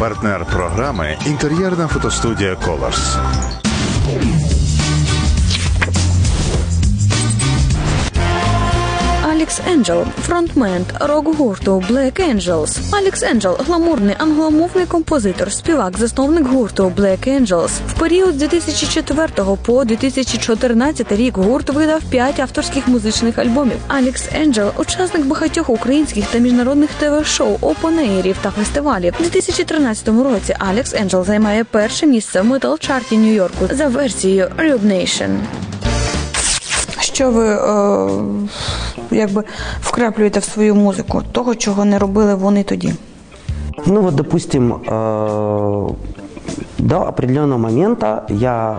Партнер програми – інтер'єрна фотостудія «Колорс». Алекс Енджел – фронтмен рок-гурту Black Angels. Алекс Енджел – гламурний англомовний композитор, співак, засновник гурту Black Angels. В період з 2004 по 2014 рік гурт видав 5 авторських музичних альбомів. Алекс Енджел – учасник багатьох українських та міжнародних ТВ-шоу, опенерів та фестивалів. У 2013 році Алекс Енджел займає перше місце в метал-чарті Нью-Йорку за версією Rubnation. Що ви вкраплюєте в свою музику того, чого не робили вони тоді? Ну вот, допустим, до определенного момента я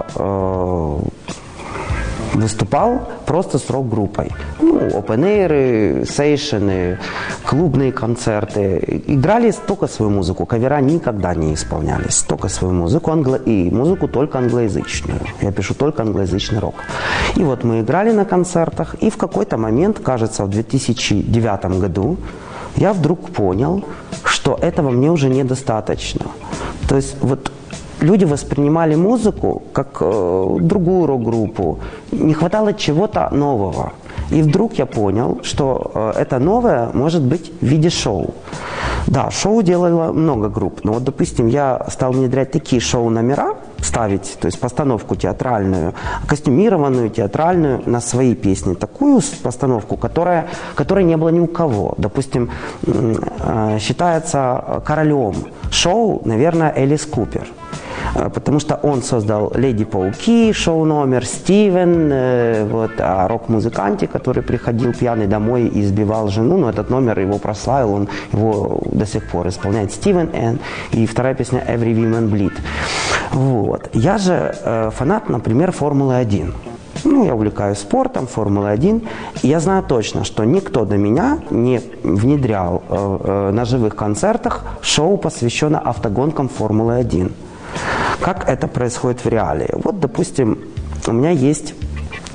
выступал просто с рок-группой. Ну, опенейры, сейшены, клубные концерты. Играли только свою музыку, кавера никогда не исполнялись. Только свою музыку, и музыку только англоязычную. Я пишу только англоязычный рок. И вот мы играли на концертах, и в какой-то момент, кажется, в 2009 году, я вдруг понял, что этого мне уже недостаточно. То есть вот люди воспринимали музыку как другую рок-группу. Не хватало чего-то нового. И вдруг я понял, что это новое может быть в виде шоу. Да, шоу делало много групп. Но вот, допустим, я стал внедрять такие шоу-номера, ставить, то есть постановку театральную, костюмированную театральную на свои песни. Такую постановку, которой не было ни у кого. Допустим, считается королем шоу, наверное, Элис Купер. Потому что он создал «Леди-пауки», шоу-номер «Стивен», вот, а рок-музыканте, который приходил пьяный домой и избивал жену, но этот номер его прославил, он его до сих пор исполняет, Стивен Энн, и вторая песня «Every Woman Bleed». Вот. Я же фанат, например, «Формулы-1». Ну, я увлекаюсь спортом, Формулой-1, и я знаю точно, что никто до меня не внедрял на живых концертах шоу, посвященное автогонкам Формулы-1. Как это происходит в реалии? Вот, допустим, у меня есть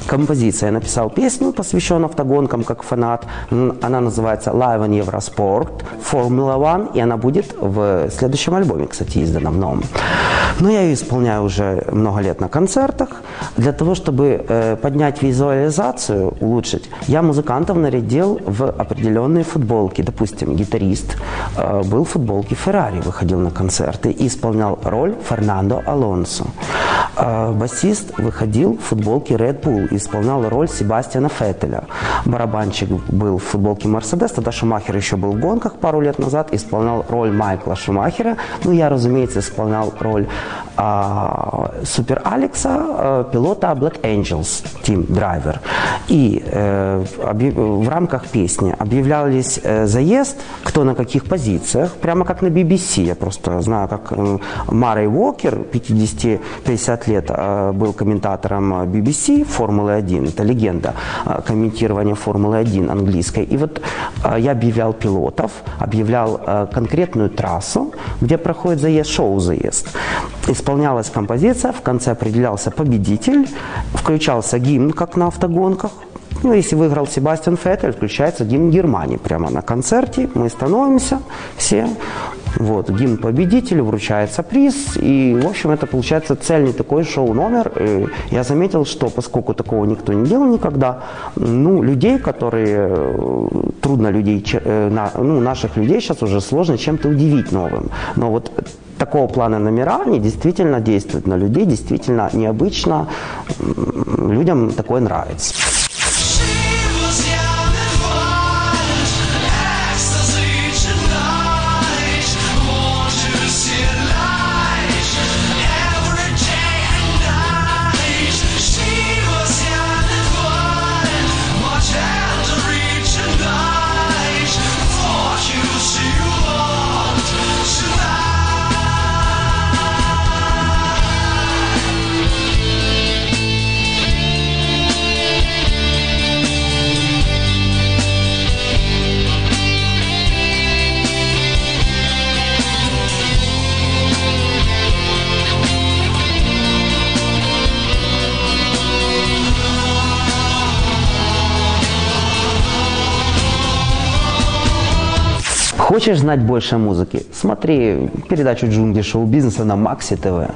композиция. Я написал песню, посвященную автогонкам, как фанат. Она называется «Live on Eurosport», «Формула-1», и она будет в следующем альбоме, кстати, издана в новом. Но я ее исполняю уже много лет на концертах. Для того, чтобы поднять визуализацию, улучшить, я музыкантов нарядил в определенные футболки. Допустим, гитарист был в футболке Ferrari, выходил на концерты и исполнял роль Фернандо Алонсо. Басист выходил в футболке Red Bull и исполнял роль Себастьяна Феттеля. Барабанщик был в футболке Мерседес, тогда Шумахер еще был в гонках пару лет назад, исполнял роль Майкла Шумахера. Ну, я, разумеется, исполнял роль Супер Алекса, пилота Black Angels, Team Driver. И в рамках песни объявлялись заезд, кто на каких позициях, прямо как на BBC. Я просто знаю, как Мюррей Уокер, 50 лет был комментатором BBC Формулы-1, это легенда комментирования Формулы-1 английской. И вот я объявлял пилотов, объявлял конкретную трассу, где проходит заезд, шоу-заезд. Исполнялась композиция, в конце определялся победитель, включался гимн, как на автогонках. Ну, если выиграл Себастьян Феттель, включается гимн Германии прямо на концерте. Мы становимся все. Вот, гимн победителю, вручается приз. И, в общем, это получается цельный такой шоу-номер. И я заметил, что поскольку такого никто не делал никогда, ну, людей, которые... Трудно людей, ну, наших людей сейчас уже сложно чем-то удивить новым. Но вот такого плана номера, они действительно действуют на людей, действительно необычно. Людям такое нравится. Хочешь знать больше музыки? Смотри передачу «Джунгли шоу-бизнеса» на Макси ТВ.